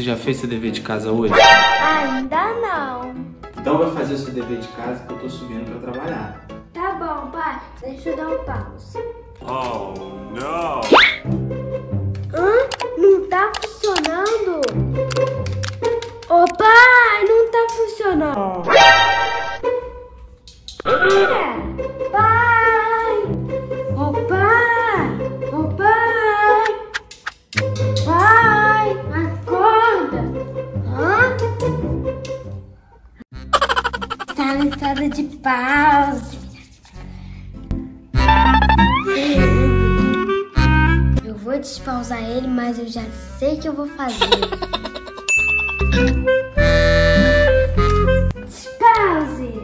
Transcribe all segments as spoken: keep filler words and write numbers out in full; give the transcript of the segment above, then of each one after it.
Você já fez seu dever de casa hoje? Ainda não. Então vai fazer seu dever de casa que eu tô subindo pra trabalhar. Tá bom, pai. Deixa eu dar um pause. Oh, não! Hã? Não tá funcionando? Ô, pai, não tá funcionando. É, pai! Ô, pai! Ô, pai! Pai, acorda! Hã? Tá na casa de pausa. Eu vou despausar ele, mas eu já sei o que eu vou fazer. Despause!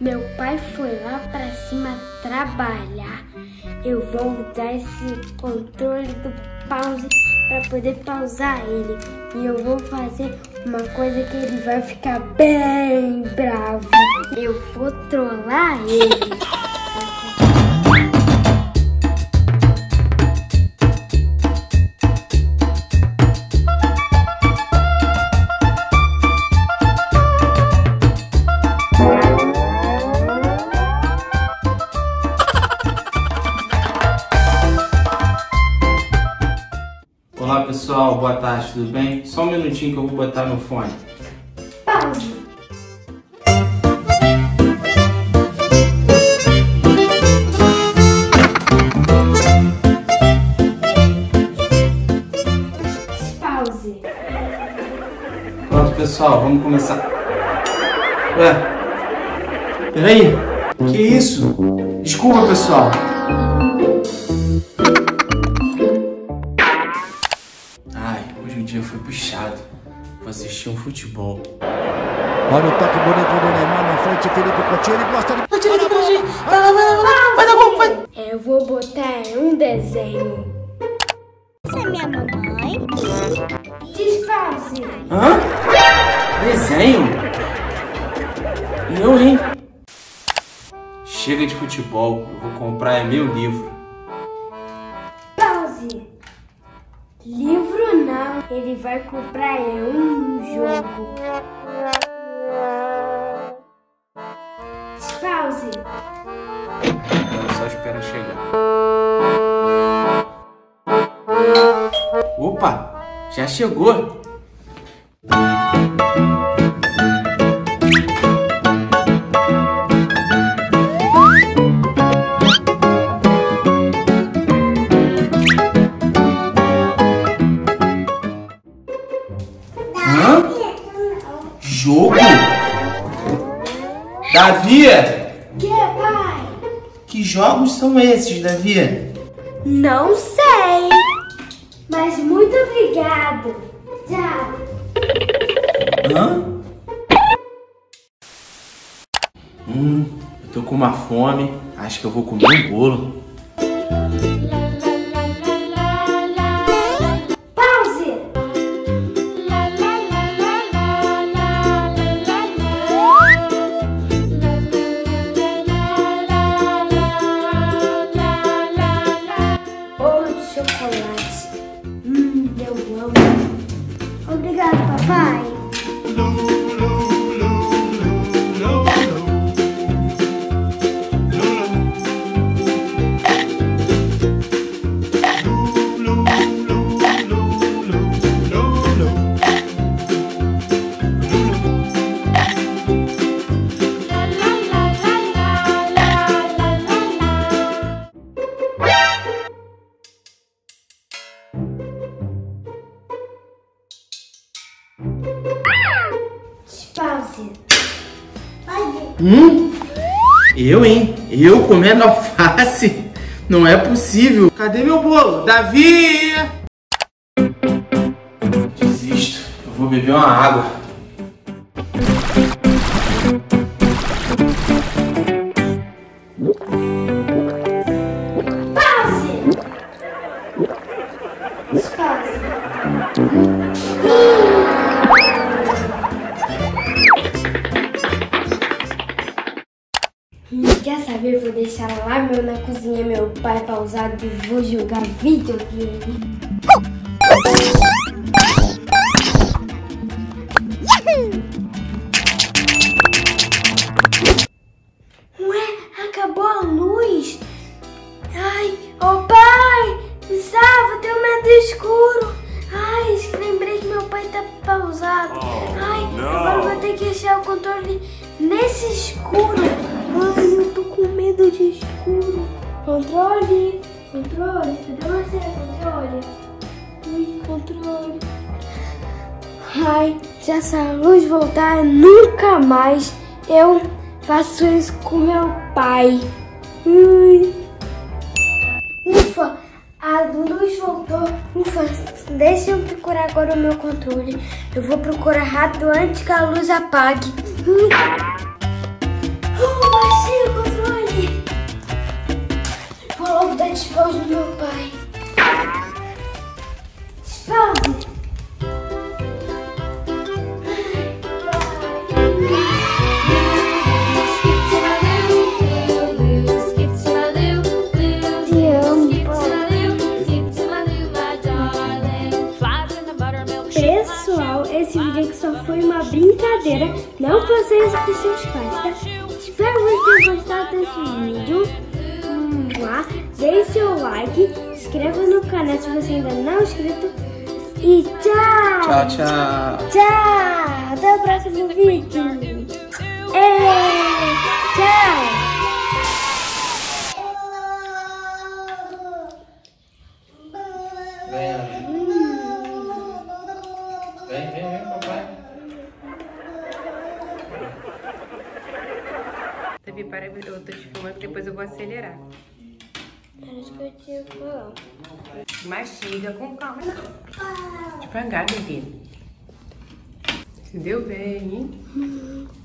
Meu pai foi lá pra cima trabalhar. Eu vou mudar esse controle do pause pra poder pausar ele. E eu vou fazer uma coisa que ele vai ficar bem bravo. Eu vou trollar ele. Olá pessoal, boa tarde, tudo bem? Só um minutinho que eu vou botar no fone. Pause. Pause. Pronto pessoal, vamos começar. Ué, peraí, que isso? Desculpa pessoal. Eu fui puxado pra assistir um futebol. Olha o toque bonito do Neymar na frente, Felipe Pacheco, ele gosta de... Pacheco, Pacheco, vai lá, vai lá, vai lá, vai lá, vai. Eu vou botar um desenho. Essa é minha mamãe. Disfarce. Hã? Desenho? Eu, hein? Chega de futebol, eu vou comprar é meu livro. Pause. Livro não, ele vai comprar um jogo. Pause. Agora só espera chegar. Opa, já chegou. Jogo? Davi? Que, pai? Que jogos são esses, Davi? Não sei, mas muito obrigado. Tchau. Hã? Hum, eu tô com uma fome. Acho que eu vou comer um bolo. Obrigado, papai. Hum? Eu, hein? Eu comendo alface? Não é possível. Cadê meu bolo? Davi! Desisto. Eu vou beber uma água. Pause! Pause! Quer saber saber, eu vou deixar lá meu na cozinha, meu pai pausado, e vou jogar videogame. Ué, acabou a luz. Ai, ô pai, me salva, eu tenho medo do escuro. Ai, lembrei que meu pai tá pausado. Ai, agora vou ter que achar o controle nesse escuro. Ai, eu tô com medo de escuro. Controle, controle, cadê você, controle? Ui, controle. Ai, se essa luz voltar, nunca mais eu faço isso com meu pai. Ui. Ufa, a luz voltou. Ufa, deixa eu procurar agora o meu controle. Eu vou procurar rápido antes que a luz apague. Oh, achei o controle. Vou logo dar despawn do meu pai. Despawn. Esse vídeo aqui só foi uma brincadeira, não vocês e seus pais, tá? Espero que vocês tenham gostado desse vídeo. Deixe seu like, inscreva no canal se você ainda não é inscrito. E tchau! Tchau, tchau! Tchau! Até o próximo vídeo! Ei, tchau! Davi, para, eu tô te filmando, depois eu vou acelerar. Era isso que eu tinha que falar. Mastiga com calma. Devagar, bebê. Se deu bem, hein? Uhum.